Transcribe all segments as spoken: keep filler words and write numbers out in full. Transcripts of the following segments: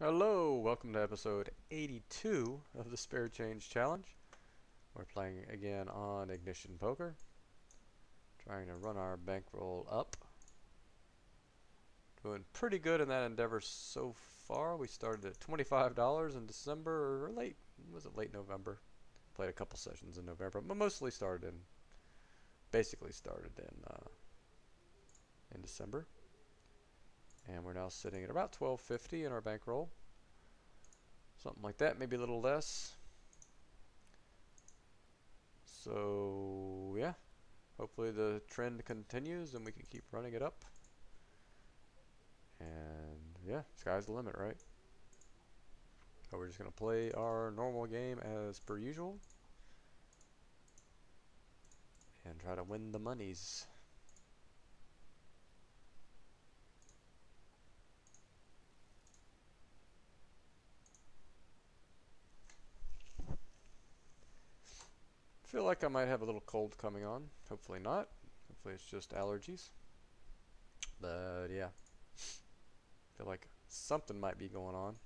Hello, welcome to episode eighty-two of the Spare Change Challenge. We're playing again on Ignition Poker, trying to run our bankroll up. Doing pretty good in that endeavor so far. We started at twenty-five dollars in December, or late, was it late November? Played a couple sessions in November, but mostly started in, basically started in, uh, in December. And we're now sitting at about twelve fifty in our bankroll, something like that, maybe a little less. So yeah, hopefully the trend continues and we can keep running it up. And yeah, sky's the limit, right? So we're just gonna play our normal game as per usual and try to win the monies. I feel like I might have a little cold coming on. Hopefully not. Hopefully it's just allergies. But yeah, feel like something might be going on.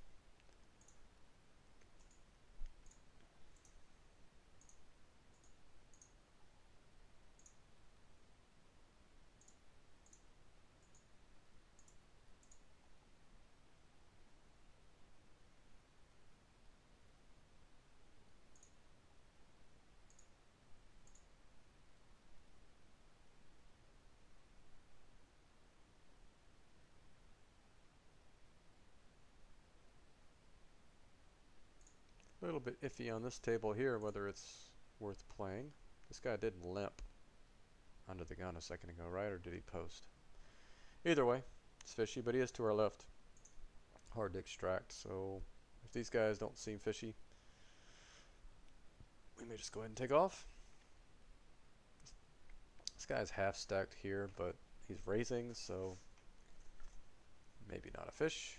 A little bit iffy on this table here whether it's worth playing. This guy did limp under the gun a second ago, right? Or did he post? Either way, it's fishy, but he is to our left. Hard to extract, so if these guys don't seem fishy, we may just go ahead and take off. This guy's half stacked here, but he's raising, so maybe not a fish.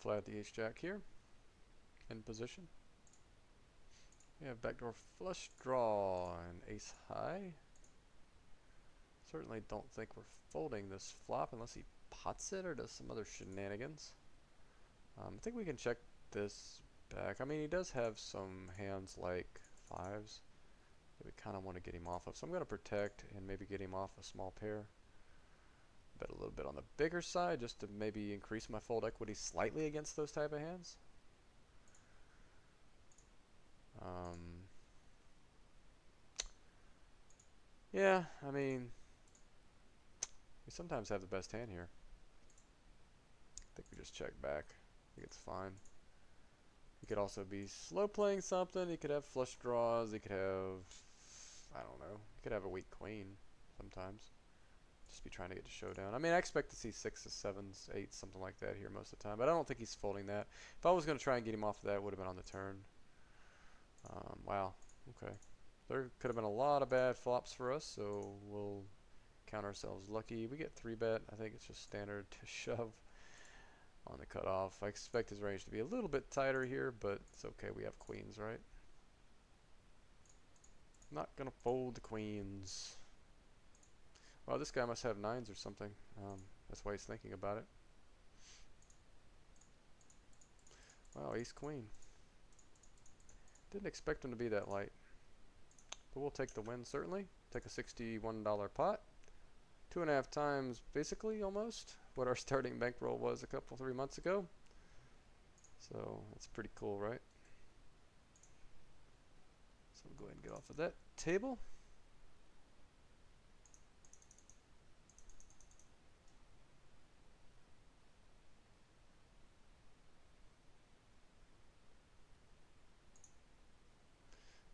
Fly at the ace-jack here, in position. We have backdoor flush draw and ace high. Certainly don't think we're folding this flop unless he pots it or does some other shenanigans. Um, I think we can check this back. I mean, he does have some hands like fives that we kind of want to get him off of. So I'm going to protect and maybe get him off a small pair. Bet a little bit on the bigger side just to maybe increase my fold equity slightly against those type of hands. Um, yeah, I mean, we sometimes have the best hand here. I think we just check back. I think it's fine. He could also be slow playing something. He could have flush draws. He could have, I don't know, he could have a weak queen sometimes. Just be trying to get to showdown. I mean, I expect to see sixes, sevens, eights, something like that here most of the time, but I don't think he's folding that. If I was going to try and get him off of that, it would have been on the turn. Um, wow. Okay. There could have been a lot of bad flops for us, so we'll count ourselves lucky. We get three bet. I think it's just standard to shove on the cutoff. I expect his range to be a little bit tighter here, but it's okay. We have queens, right? Not going to fold the queens. Well, this guy must have nines or something. Um, that's why he's thinking about it. Wow, ace queen. Didn't expect him to be that light. But we'll take the win, certainly. Take a sixty-one dollar pot. Two and a half times, basically, almost, what our starting bankroll was a couple, three months ago. So, that's pretty cool, right? So, we'll go ahead and get off of that table.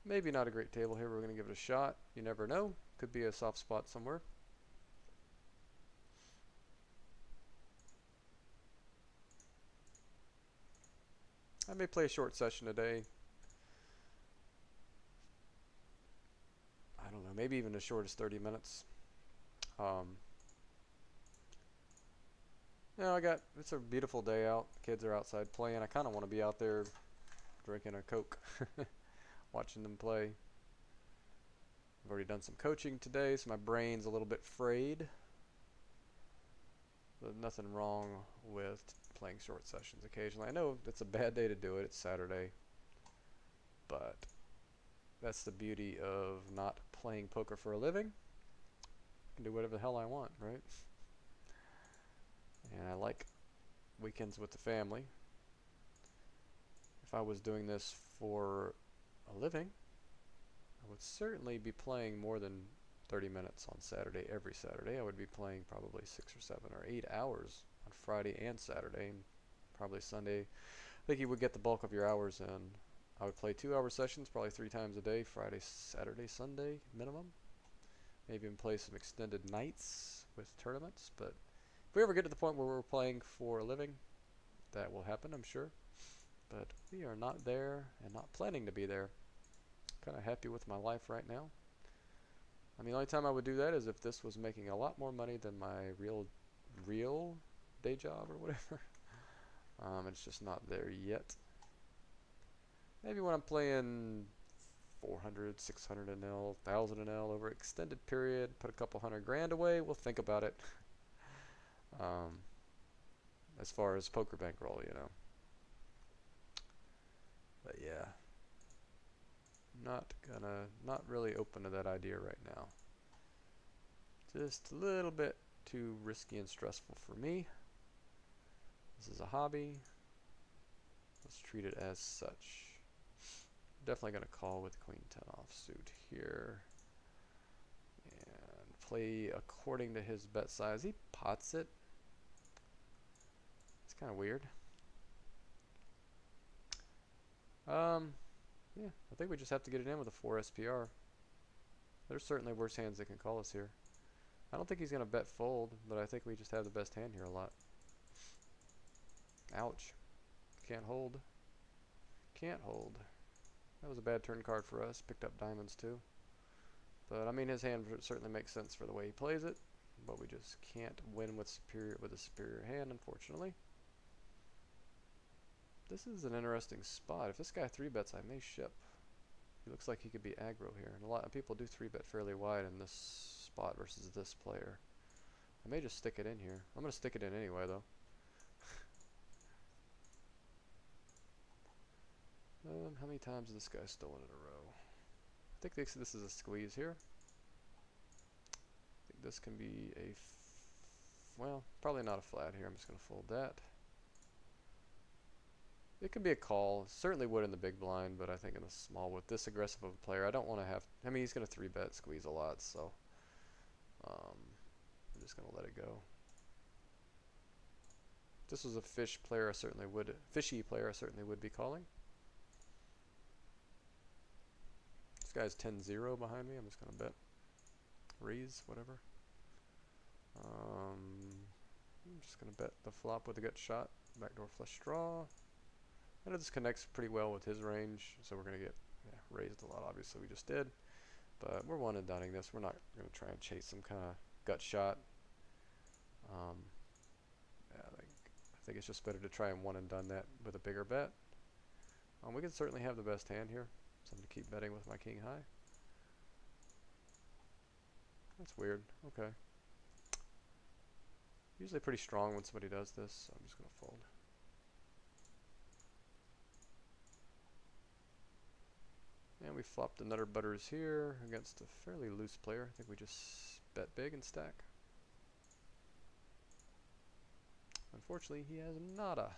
Maybe not a great table here. We're going to give it a shot. You never know. Could be a soft spot somewhere. I may play a short session today. I don't know, maybe even as short as thirty minutes. Um, you know, I got, it's a beautiful day out. Kids are outside playing. I kind of want to be out there drinking a Coke, watching them play. I've already done some coaching today, so my brain's a little bit frayed. There's nothing wrong with playing short sessions occasionally. I know it's a bad day to do it. It's Saturday. But that's the beauty of not playing poker for a living. I can do whatever the hell I want, right? And I like weekends with the family. If I was doing this for a living, I would certainly be playing more than thirty minutes on Saturday, every Saturday. I would be playing probably six or seven or eight hours on Friday and Saturday, and probably Sunday. I think you would get the bulk of your hours in. I would play two hour sessions, probably three times a day, Friday, Saturday, Sunday minimum. Maybe even play some extended nights with tournaments. But if we ever get to the point where we're playing for a living, that will happen, I'm sure. But we are not there and not planning to be there. Kind of happy with my life right now. I mean, the only time I would do that is if this was making a lot more money than my real real day job or whatever. Um, it's just not there yet. Maybe when I'm playing four hundred, six hundred and L, one thousand and L over extended period, put a couple hundred grand away, we'll think about it. um, as far as poker bankroll, you know. But yeah, not gonna, not really open to that idea right now. Just a little bit too risky and stressful for me. This is a hobby. Let's treat it as such. Definitely going to call with queen ten offsuit here. And play according to his bet size. He pots it. It's kind of weird. Um, yeah, I think we just have to get it in with a four S P R. There's certainly worse hands that can call us here. I don't think he's going to bet fold, but I think we just have the best hand here a lot. Ouch. Can't hold. Can't hold. That was a bad turn card for us. Picked up diamonds too. But I mean, his hand certainly makes sense for the way he plays it. But we just can't win with superior with a superior hand, unfortunately. This is an interesting spot. If this guy three bets, I may ship. He looks like he could be aggro here, and a lot of people do three bet fairly wide in this spot versus this player. I may just stick it in here. I'm gonna stick it in anyway, though. Um, how many times has this guy stolen in a row? I think this, this is a squeeze here. I think this can be a, f well, probably not a flat here. I'm just going to fold that. It could be a call. Certainly would in the big blind, but I think in the small with this aggressive of a player, I don't want to have, I mean, he's going to three bet squeeze a lot, so um, I'm just going to let it go. If this was a fish player, I certainly would, fishy player, I certainly would be calling. This guy's ten zero behind me. I'm just going to bet. Raise, whatever. Um, I'm just going to bet the flop with a gut shot. Backdoor flush draw. And this connects pretty well with his range. So we're going to get yeah, raised a lot, obviously. We just did. But we're one and dining this. We're not going to try and chase some kind of gut shot. Um, yeah, I, think, I think it's just better to try and one and done that with a bigger bet. Um, we can certainly have the best hand here. So I'm going to keep betting with my king high. That's weird. Okay. Usually pretty strong when somebody does this, so I'm just going to fold. And we flopped another butters here against a fairly loose player. I think we just bet big and stack. Unfortunately, he has nada.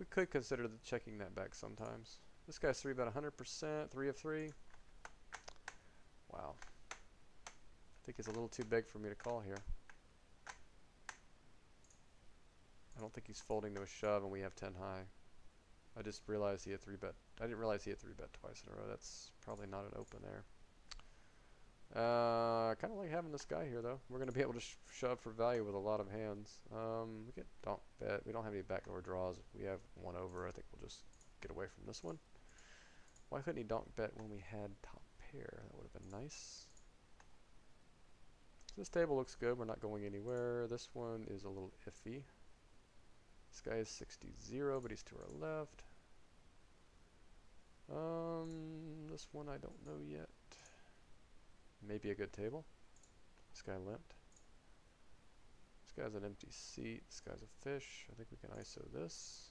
We could consider the checking that back sometimes. This guy's three about one hundred percent, three of three. Wow. I think he's a little too big for me to call here. I don't think he's folding to a shove, and we have ten high. I just realized he had three bet. I didn't realize he had three bet twice in a row. That's probably not an open there. Uh, I kind of like having this guy here, though. We're going to be able to sh shove for value with a lot of hands. Um, we get, don't bet. We don't have any backdoor draws. We have one over. I think we'll just get away from this one. Why couldn't he donk bet when we had top pair? That would have been nice. So this table looks good. We're not going anywhere. This one is a little iffy. This guy is sixty zero, but he's to our left. Um, this one I don't know yet. Maybe a good table. This guy limped. This guy's an empty seat. This guy's a fish. I think we can I S O this.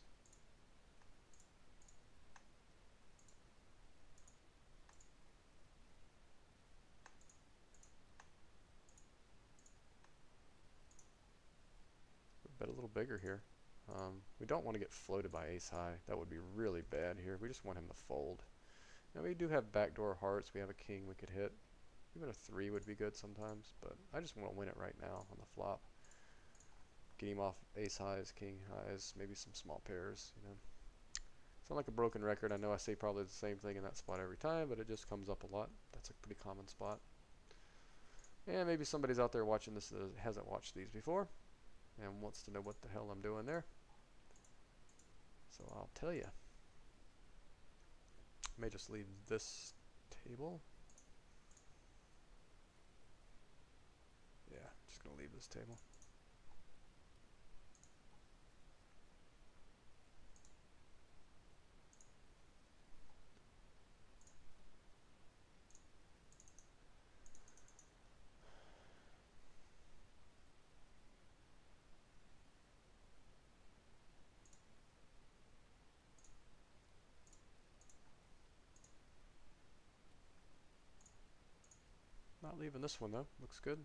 Bet a little bigger here. Um, we don't want to get floated by ace high. That would be really bad here. We just want him to fold. Now we do have backdoor hearts. We have a king we could hit. Even a three would be good sometimes, but I just want to win it right now on the flop. Get him off ace highs, king highs, maybe some small pairs. You know, sound like a broken record. I know I say probably the same thing in that spot every time, but it just comes up a lot. That's a pretty common spot. And maybe somebody's out there watching this that hasn't watched these before and wants to know what the hell I'm doing there. So I'll tell you. I may just leave this table. Yeah, just gonna leave this table. Not leaving this one though, looks good.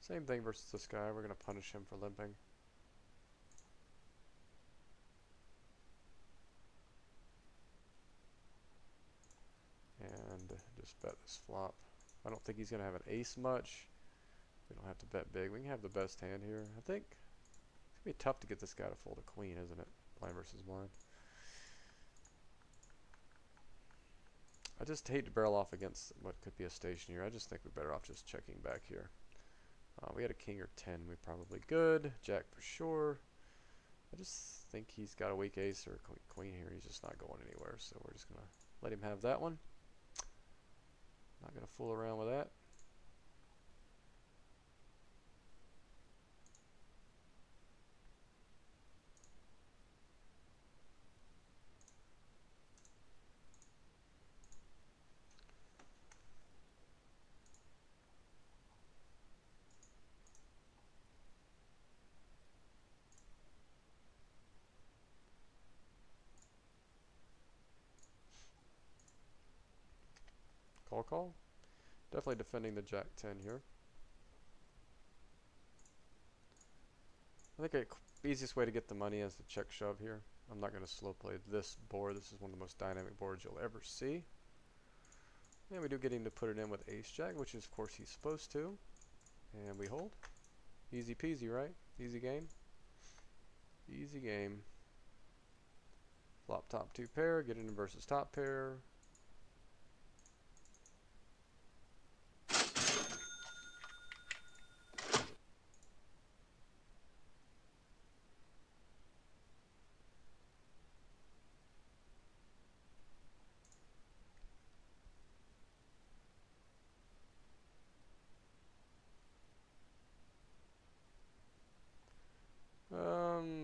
Same thing versus this guy. We're going to punish him for limping. And just bet this flop. I don't think he's going to have an ace much. We don't have to bet big. We can have the best hand here. I think it's going to be tough to get this guy to fold a queen, isn't it? Blind versus blind. I just hate to barrel off against what could be a station here. I just think we're better off just checking back here. Uh, we had a king or ten, we probably good. Jack for sure. I just think he's got a weak ace or a queen here. He's just not going anywhere, so we're just going to let him have that one. Not going to fool around with that. Call call. Definitely defending the jack ten here. I think the easiest way to get the money is the check shove here. I'm not going to slow play this board. This is one of the most dynamic boards you'll ever see. And we do get him to put it in with ace jack, which is of course he's supposed to. And we hold. Easy peasy, right? Easy game. Easy game. Flop top two pair, get in versus top pair.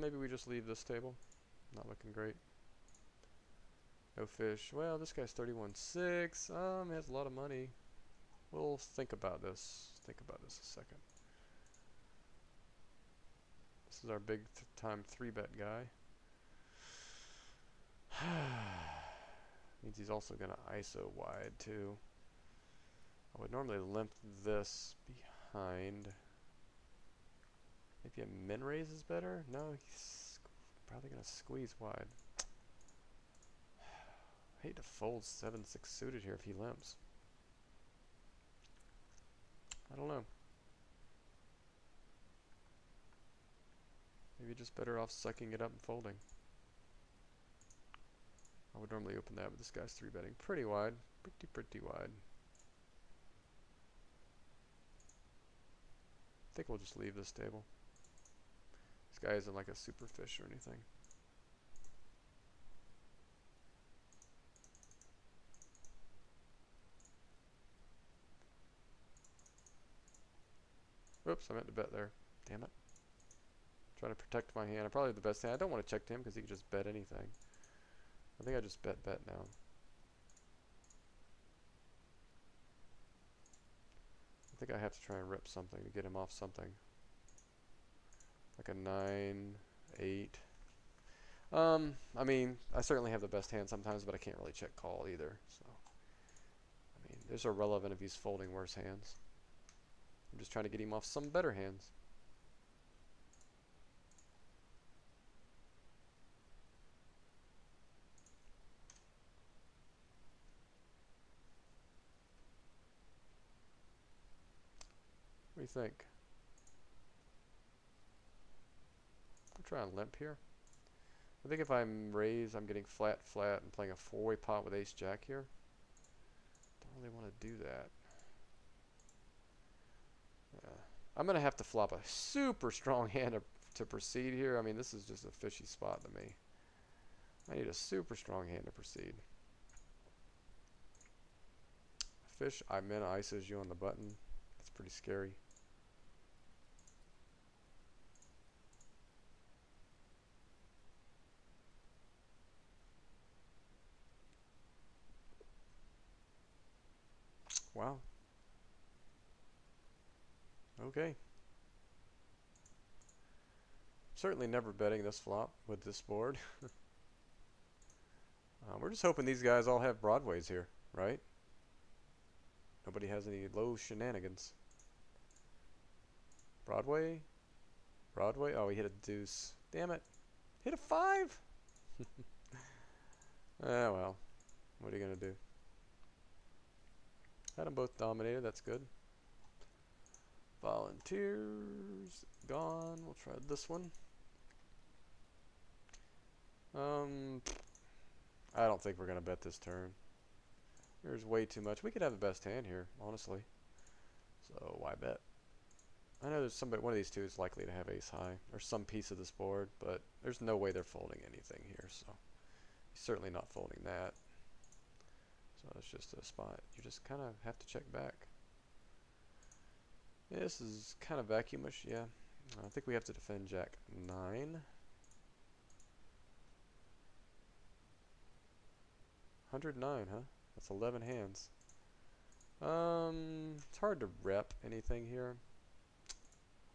Maybe we just leave this table. Not looking great. No fish. Well, this guy's thirty-one six. Um, he has a lot of money. We'll think about this. Think about this a second. This is our big th time three bet guy. Means he's also gonna I S O wide too. I would normally limp this behind. Maybe a min raise is better? No, he's probably going to squeeze wide. I hate to fold seven six suited here if he limps. I don't know. Maybe just better off sucking it up and folding. I would normally open that, but this guy's three betting pretty wide. Pretty, pretty wide. I think we'll just leave this table. This guy isn't like a super fish or anything. Oops, I meant to bet there. Damn it. Trying to protect my hand. I probably have the best hand. I don't want to check to him because he can just bet anything. I think I just bet bet now. I think I have to try and rip something to get him off something. Like a nine, eight. Um, I mean, I certainly have the best hand sometimes, but I can't really check call either. So, I mean, there's irrelevant if he's folding worse hands. I'm just trying to get him off some better hands. What do you think? I'll try and limp here. I think if I'm raised, I'm getting flat, flat, and playing a four-way pot with ace jack here. Don't really want to do that. Uh, I'm gonna have to flop a super strong hand to, to proceed here. I mean, this is just a fishy spot to me. I need a super strong hand to proceed. Fish, I meant isos you on the button. That's pretty scary. Wow. Okay. Certainly never betting this flop with this board. uh, we're just hoping these guys all have broadways here, right? Nobody has any low shenanigans. Broadway? Broadway? Oh, he hit a deuce. Damn it. Hit a five? Oh, well. What are you going to do? Had them both dominated. That's good. Volunteers. Gone. We'll try this one. Um, I don't think we're going to bet this turn. There's way too much. We could have the best hand here, honestly. So why bet? I know there's somebody, one of these two is likely to have ace high or some piece of this board, but there's no way they're folding anything here. So he's certainly not folding that. So it's just a spot. You just kind of have to check back. This is kind of vacuumish, yeah. I think we have to defend Jack nine. one hundred nine, huh? That's eleven hands. Um, it's hard to rep anything here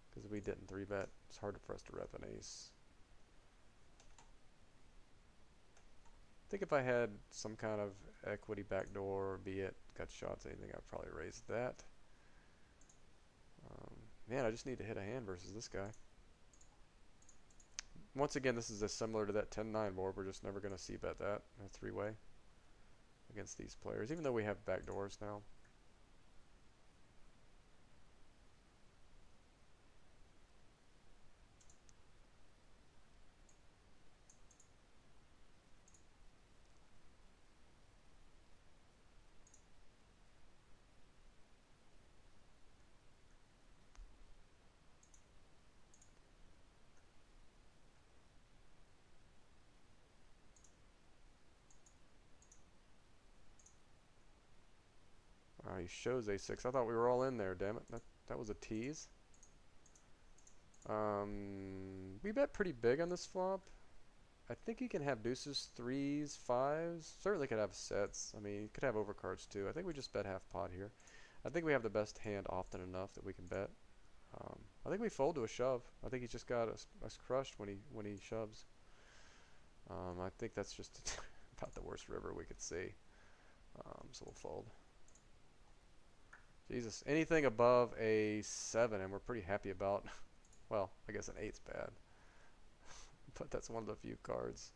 because we didn't three bet. It's hard for us to rep an ace. I think if I had some kind of equity backdoor, be it cut shots, anything, I'd probably raise that. Um, man, I just need to hit a hand versus this guy. Once again, this is similar to that ten nine board. We're just never going to see bet that in a three-way. Against these players, even though we have backdoors now. He shows a six. I thought we were all in there, damn it. That, that was a tease. Um, we bet pretty big on this flop. I think he can have deuces, threes, fives. Certainly could have sets. I mean, he could have overcards too. I think we just bet half pot here. I think we have the best hand often enough that we can bet. Um, I think we fold to a shove. I think he just got us, us crushed when he, when he shoves. Um, I think that's just about the worst river we could see. Um, so we'll fold. Jesus, anything above a seven, and we're pretty happy about, well, I guess an eight's bad. but that's one of the few cards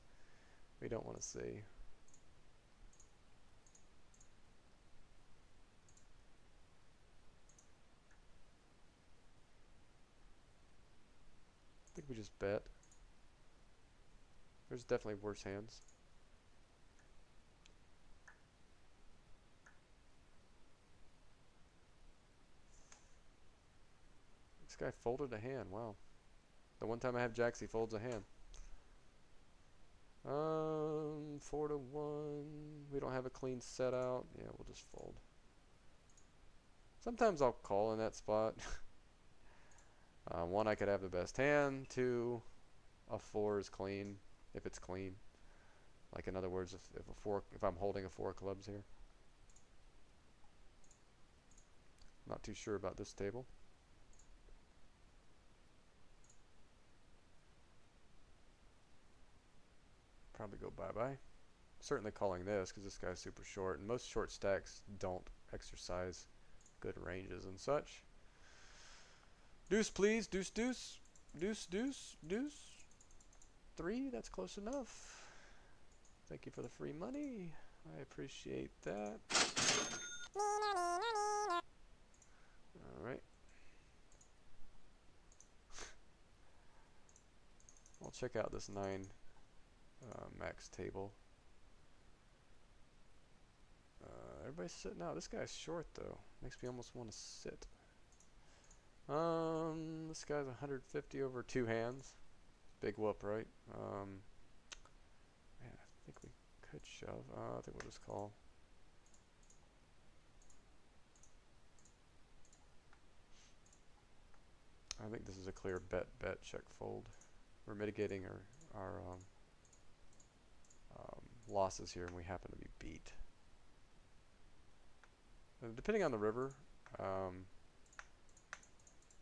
we don't want to see. I think we just bet. There's definitely worse hands. This guy folded a hand, wow. The one time I have jacks, he folds a hand. Um, four to one. We don't have a clean set out. Yeah, we'll just fold. Sometimes I'll call in that spot. uh, one, I could have the best hand. Two, a four is clean if it's clean. Like in other words, if, if a four, if I'm holding a four of clubs here. Not too sure about this table. Probably go bye-bye. Certainly calling this because this guy's super short, and most short stacks don't exercise good ranges and such. Deuce, please. Deuce, deuce. Deuce, deuce, deuce. Three. That's close enough. Thank you for the free money. I appreciate that. All right. I'll check out this nine. Uh, max table. Uh, everybody's sitting out. This guy's short though. Makes me almost want to sit. Um, this guy's one hundred fifty over two hands. Big whoop, right? Um, man, I think we could shove. Uh, I think we'll just call. I think this is a clear bet, bet, check, fold. We're mitigating our our. Um, Um, losses here, and we happen to be beat. And depending on the river, um,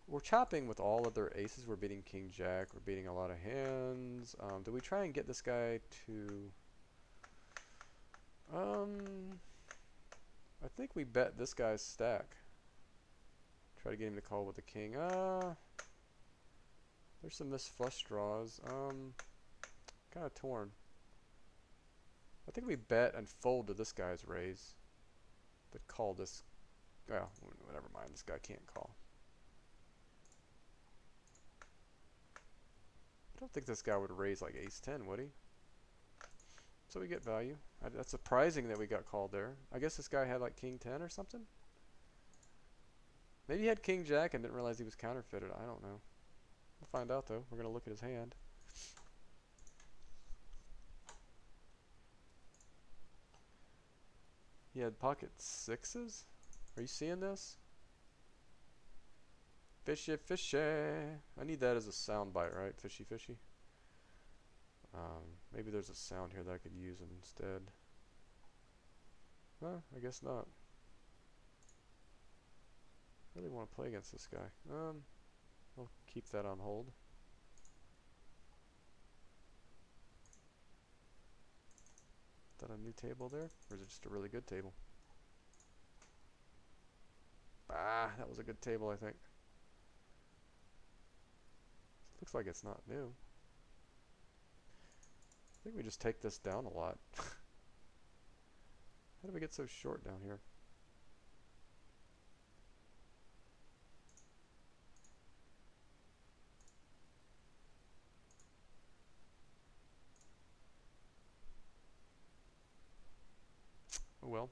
we're chopping with all other aces. We're beating King Jack. We're beating a lot of hands. Um, do we try and get this guy to? Um, I think we bet this guy's stack. Try to get him to call with the king. Uh, there's some missed flush draws. Um, kind of torn. I think we bet and fold to this guy's raise, but call this, well, never mind, this guy can't call. I don't think this guy would raise like ace ten, would he? So we get value. I, that's surprising that we got called there. I guess this guy had like king ten or something? Maybe he had king jack and didn't realize he was counterfeited, I don't know. We'll find out though, we're gonna look at his hand. He had pocket sixes? Are you seeing this? Fishy, fishy. I need that as a sound bite, right? Fishy, fishy. Um, maybe there's a sound here that I could use instead. No, I guess not. I really want to play against this guy. Um, I'll keep that on hold. Is that a new table there? Or is it just a really good table? Ah, that was a good table, I think. Looks like it's not new. I think we just take this down a lot. How did we get so short down here? Well,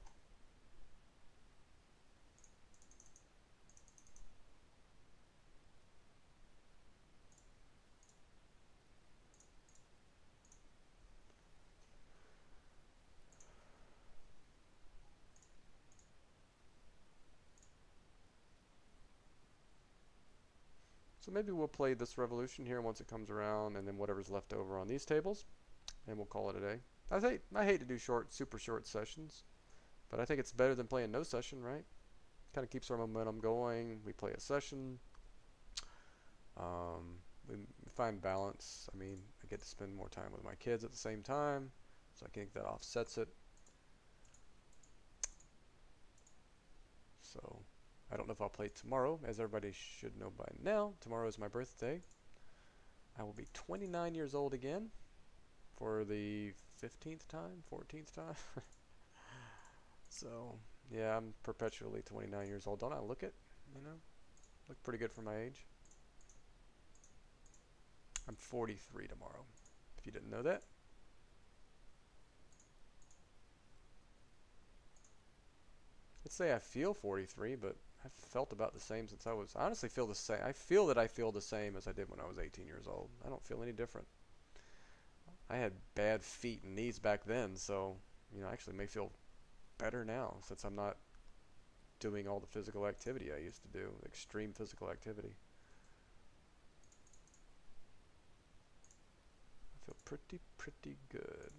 so maybe we'll play this revolution here once it comes around, and then whatever's left over on these tables, and we'll call it a day. I hate I hate to do short, super short sessions. But I think it's better than playing no session, right? Kind of keeps our momentum going. We play a session. Um, we find balance. I mean, I get to spend more time with my kids at the same time. So I think that offsets it. So I don't know if I'll play tomorrow, as everybody should know by now. Tomorrow is my birthday. I will be twenty-nine years old again for the fifteenth time, fourteenth time. So, yeah, I'm perpetually twenty-nine years old. Don't I look it? You know, look pretty good for my age. I'm forty-three tomorrow, if you didn't know that. I'd say I feel forty-three, but I've felt about the same since I was... I honestly feel the same. I feel that I feel the same as I did when I was eighteen years old. I don't feel any different. I had bad feet and knees back then, so, you know, I actually may feel better now since I'm not doing all the physical activity I used to do, extreme physical activity. I feel pretty, pretty good.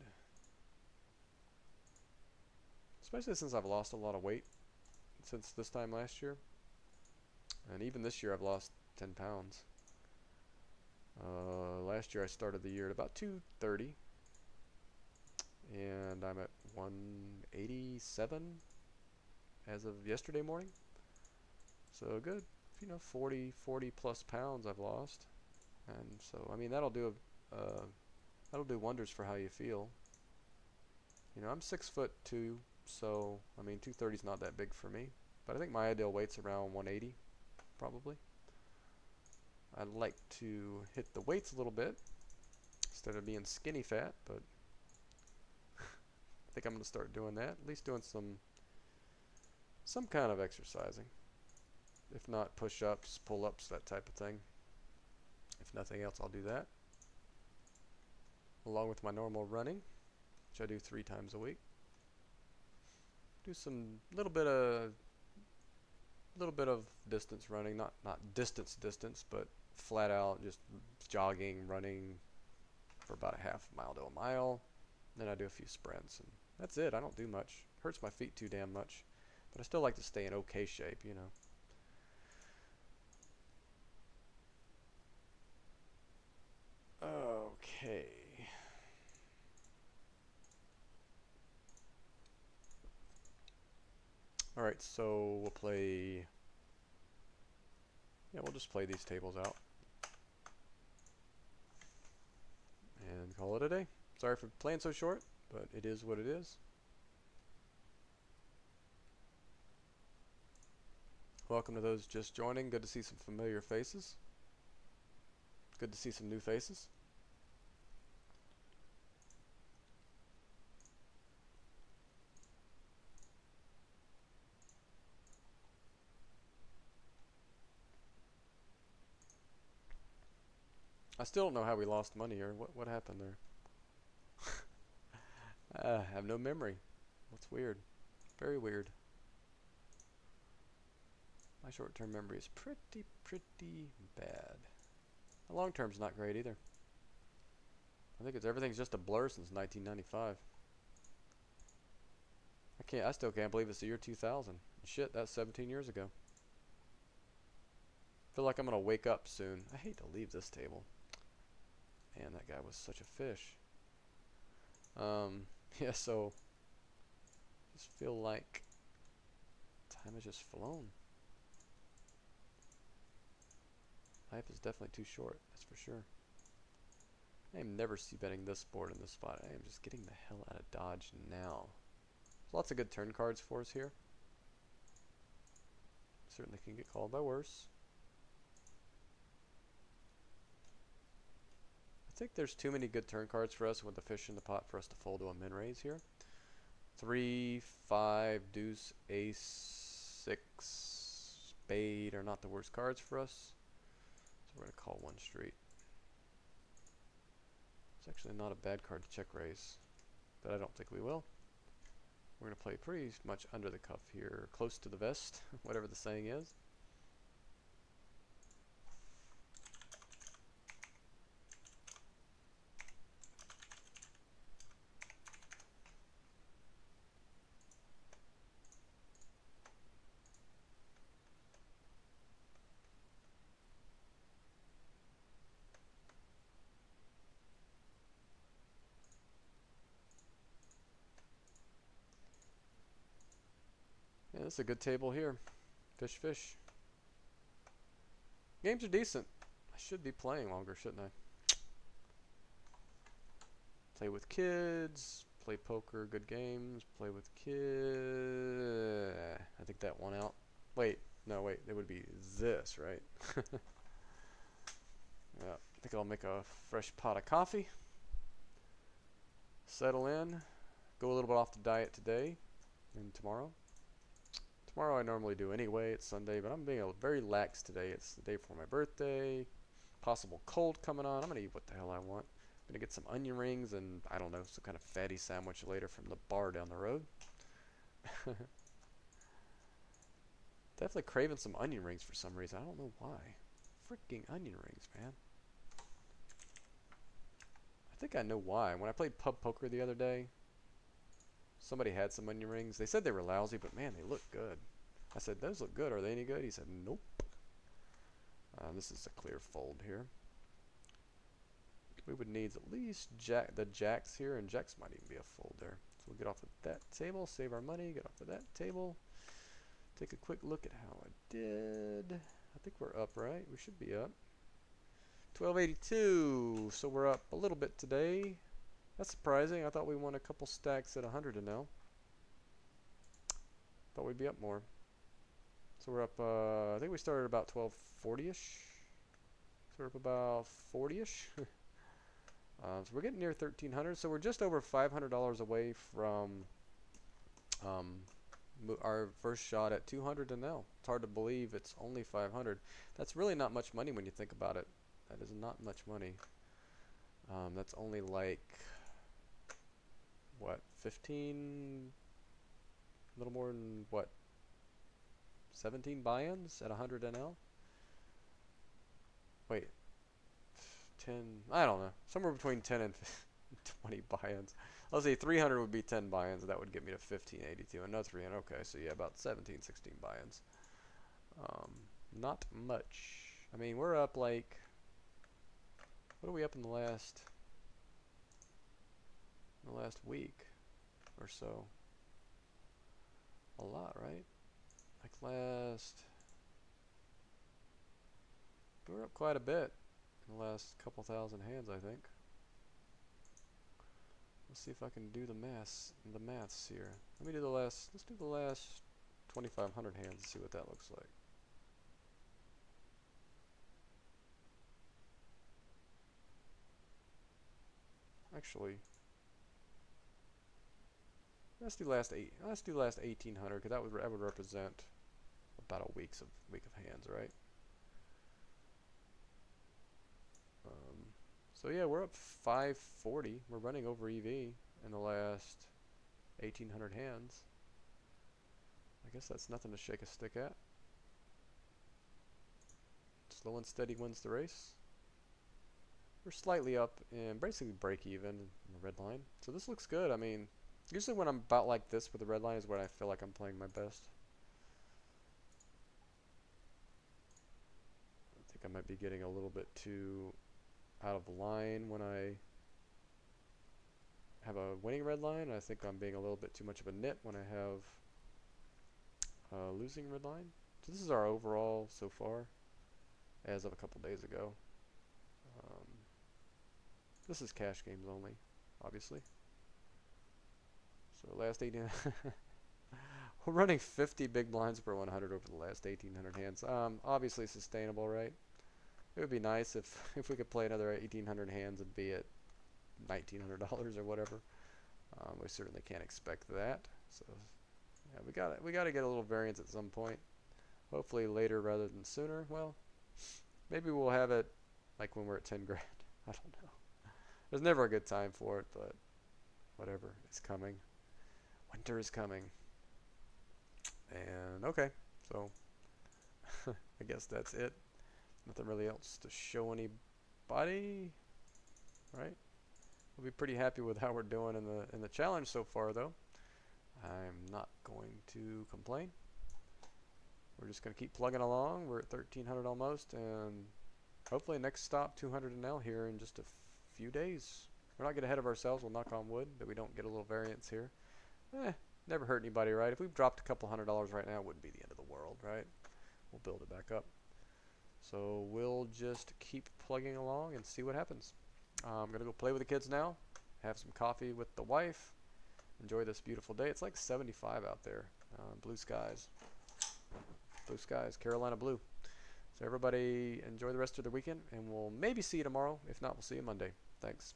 Especially since I've lost a lot of weight since this time last year. And even this year I've lost ten pounds. Uh, last year I started the year at about two thirty. And I'm at one eighty-seven as of yesterday morning. So good. You know, forty, forty plus pounds I've lost. And so, I mean, that'll do a, uh, that'll do wonders for how you feel. You know, I'm six foot two. So, I mean, two thirty is not that big for me. But I think my ideal weight's around one eighty, probably. I'd like to hit the weights a little bit instead of being skinny fat, but I think I'm going to start doing that. At least doing some some kind of exercising. If not push-ups, pull-ups, that type of thing. If nothing else, I'll do that. Along with my normal running, which I do three times a week. Do some little bit of little bit of distance running, not not distance distance, but flat out just jogging, running for about a half mile to a mile. Then I do a few sprints, and that's it. I don't do much. Hurts my feet too damn much, but I still like to stay in okay shape, you know. Okay. Alright, so we'll play, yeah, we'll just play these tables out and call it a day. Sorry for playing so short, but it is what it is. Welcome to those just joining. Good to see some familiar faces. Good to see some new faces. I still don't know how we lost money here. What what happened there? I have no memory. That's weird. Very weird. My short-term memory is pretty, pretty bad. My long-term's not great either. I think it's everything's just a blur since nineteen ninety-five. I can't. I still can't believe it's the year two thousand. Shit, that's seventeen years ago. I feel like I'm gonna wake up soon. I hate to leave this table. Man, that guy was such a fish. Um, yeah, so just feel like time has just flown. Life is definitely too short, that's for sure. I am never c-betting this board in this spot. I am just getting the hell out of Dodge now. There's lots of good turn cards for us here. Certainly can get called by worse. I think there's too many good turn cards for us with the fish in the pot for us to fold to a min raise here. Three, five, deuce, ace, six, spade are not the worst cards for us. So we're going to call one straight. It's actually not a bad card to check raise, but I don't think we will. We're going to play pretty much under the cuff here, close to the vest, whatever the saying is. This is a good table here. Fish, fish. Games are decent. I should be playing longer, shouldn't I? Play with kids, play poker, good games, play with kids. I think that one out. Wait, no, wait, it would be this, right? Yeah, I think I'll make a fresh pot of coffee. Settle in. Go a little bit off the diet today and tomorrow. Tomorrow I normally do anyway. It's Sunday, but I'm being a very lax today. It's the day before my birthday. Possible cold coming on. I'm going to eat what the hell I want. I'm going to get some onion rings and, I don't know, some kind of fatty sandwich later from the bar down the road. Definitely craving some onion rings for some reason. I don't know why. Freaking onion rings, man. I think I know why. When I played pub poker the other day, somebody had some onion rings. They said they were lousy, but man, they look good. I said, those look good. Are they any good? He said, nope. Um, this is a clear fold here. We would need at least jack, the jacks here, and jacks might even be a fold there. So we'll get off of that table, save our money, get off of that table. Take a quick look at how I did. I think we're up, right? We should be up. twelve eighty-two, so we're up a little bit today. That's surprising. I thought we won a couple stacks at one hundred and now. Thought we'd be up more. So we're up, uh, I think we started about twelve forty-ish. So we're up about forty-ish. Um, so we're getting near thirteen hundred, so we're just over five hundred dollars away from um, our first shot at two hundred and now. It's hard to believe it's only five hundred. That's really not much money when you think about it. That is not much money. Um, that's only like, what, fifteen, a little more than, what, seventeen buy-ins at one hundred N L? Wait. ten, I don't know, somewhere between ten and twenty buy-ins. Let's say three hundred would be ten buy-ins, that would get me to fifteen eighty-two, and no three hundred, okay, so yeah, about seventeen, sixteen buy-ins. Um, not much. I mean, we're up like, what are we up in the last, in the last week or so? A lot, right? Like last, we're up quite a bit. The last couple thousand hands, I think. Let's see if I can do the maths, the maths here. Let me do the last. Let's do the last twenty-five hundred hands and see what that looks like. Actually, let's do last eight. Let's do last eighteen hundred because that would that would represent about a week's of week of hands, right? So yeah, we're up five forty. We're running over E V in the last eighteen hundred hands. I guess that's nothing to shake a stick at. Slow and steady wins the race. We're slightly up and basically break even in the red line. So this looks good. I mean, usually when I'm about like this with the red line is when I feel like I'm playing my best. I think I might be getting a little bit too out of line when I have a winning red line. I think I'm being a little bit too much of a nit when I have a losing red line. So this is our overall so far as of a couple days ago. Um, this is cash games only, obviously. So last eighteen we're running fifty big blinds per one hundred over the last eighteen hundred hands. Um, obviously sustainable, right? It would be nice if, if we could play another eighteen hundred hands and be at nineteen hundred dollars or whatever. Um, we certainly can't expect that. So yeah, we got we got to get a little variance at some point. Hopefully later rather than sooner. Well, maybe we'll have it like when we're at ten grand. I don't know. There's never a good time for it, but whatever. It's coming. Winter is coming. And okay, so I guess that's it. Nothing really else to show anybody, right? We'll be pretty happy with how we're doing in the in the challenge so far, though. I'm not going to complain. We're just going to keep plugging along. We're at thirteen hundred almost, and hopefully next stop two hundred and L here in just a few days. We're not getting ahead of ourselves. We'll knock on wood that we don't get a little variance here. Eh, never hurt anybody, right? If we dropped a couple hundred dollars right now, it wouldn't be the end of the world, right? We'll build it back up. So we'll just keep plugging along and see what happens. Uh, I'm going to go play with the kids now. have some coffee with the wife, enjoy this beautiful day. It's like seventy-five out there, uh, blue skies, blue skies, Carolina blue. So everybody enjoy the rest of the weekend, and we'll maybe see you tomorrow. If not, we'll see you Monday. Thanks.